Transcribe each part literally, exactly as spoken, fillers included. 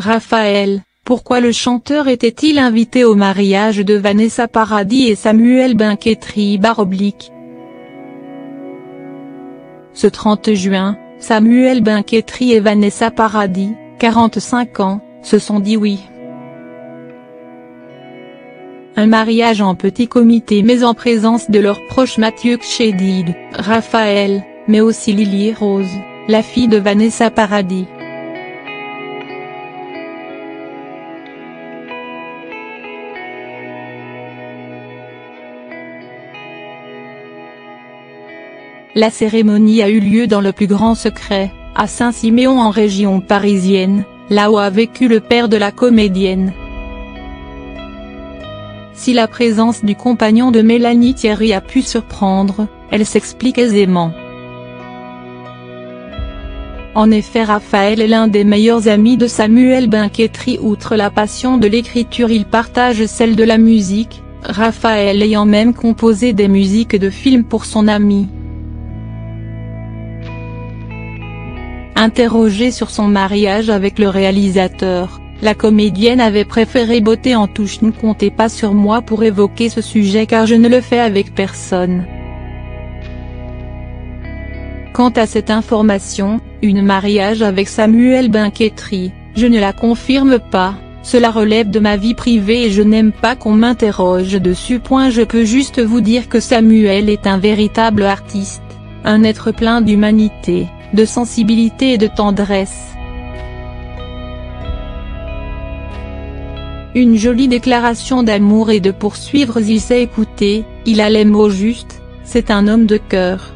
Raphaël, pourquoi le chanteur était-il invité au mariage de Vanessa Paradis et Samuel Benchetrit baroblique. Ce trente juin, Samuel Benchetrit et Vanessa Paradis, quarante-cinq ans, se sont dit oui. Un mariage en petit comité mais en présence de leurs proches Mathieu Chedid, Raphaël, mais aussi Lily Rose, la fille de Vanessa Paradis. La cérémonie a eu lieu dans le plus grand secret, à Saint-Siméon en région parisienne, là où a vécu le père de la comédienne. Si la présence du compagnon de Mélanie Thierry a pu surprendre, elle s'explique aisément. En effet, Raphaël est l'un des meilleurs amis de Samuel Benchetrit. Outre la passion de l'écriture, il partage celle de la musique, Raphaël ayant même composé des musiques de films pour son ami. Interrogée sur son mariage avec le réalisateur, la comédienne avait préféré botter en touche: ne comptez pas sur moi pour évoquer ce sujet car je ne le fais avec personne. Quant à cette information, une mariage avec Samuel Benchetrit, je ne la confirme pas, cela relève de ma vie privée et je n'aime pas qu'on m'interroge dessus. Je peux juste vous dire que Samuel est un véritable artiste, un être plein d'humanité, de sensibilité et de tendresse. Une jolie déclaration d'amour et de poursuivre: il sait écouter, il a les mots justes, c'est un homme de cœur.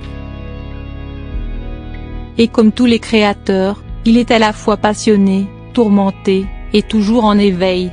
Et comme tous les créateurs, il est à la fois passionné, tourmenté, et toujours en éveil.